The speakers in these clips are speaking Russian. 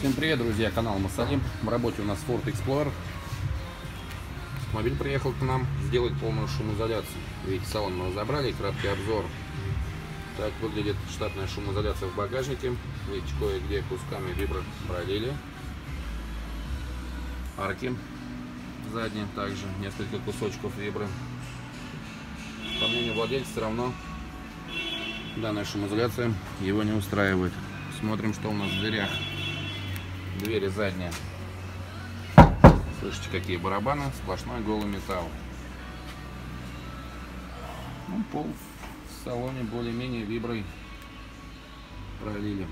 Всем привет, друзья, канал Массалим. В работе у нас Ford Explorer. Мобиль приехал к нам сделать полную шумоизоляцию. Видите, салон мы разобрали, краткий обзор. Так выглядит штатная шумоизоляция в багажнике. Видите, кое-где кусками вибро пролили. Арки задние также, несколько кусочков вибры. По мнению владельца, все равно данная шумоизоляция его не устраивает. Смотрим, что у нас в дверях. Двери задние. Слышите, какие барабаны, сплошной голый металл. Ну, пол в салоне более-менее виброй пролили.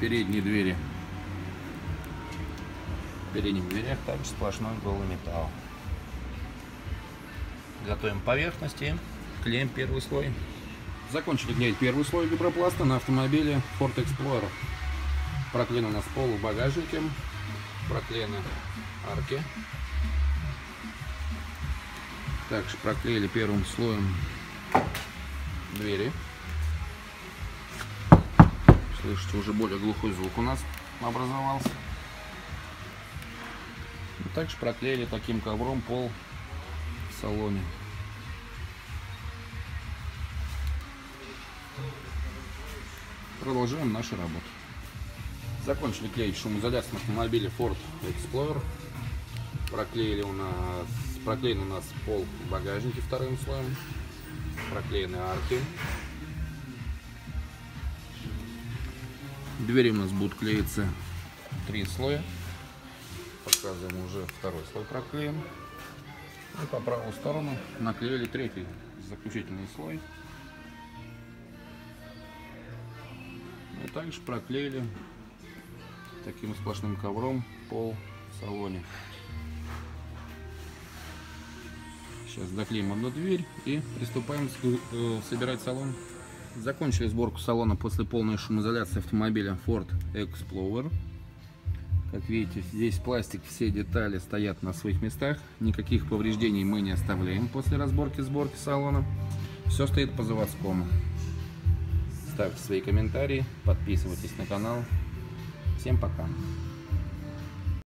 Передние двери. В передних дверях также сплошной голый металл. Готовим поверхности, клеим первый слой. Закончили клеить первый слой гидропласта на автомобиле Ford Explorer. Проклеены у нас пол в багажнике, проклеены арки. Также проклеили первым слоем двери. Слышите, уже более глухой звук у нас образовался. Также проклеили таким ковром пол в салоне. Продолжаем нашу работу. Закончили клеить шумоизоляцию на автомобиле Ford Explorer. Проклеен у нас пол в багажнике вторым слоем. Проклеены арки. Двери у нас будут клеиться три слоя. Показываем, уже второй слой проклеен. И по правую сторону наклеили третий заключительный слой. Также проклеили таким сплошным ковром пол в салоне. Сейчас доклеим одну дверь и приступаем собирать салон. Закончили сборку салона после полной шумоизоляции автомобиля Ford Explorer. Как видите, здесь пластик, все детали стоят на своих местах. Никаких повреждений мы не оставляем после разборки-сборки салона. Все стоит по заводскому. Ставьте свои комментарии, подписывайтесь на канал. Всем пока!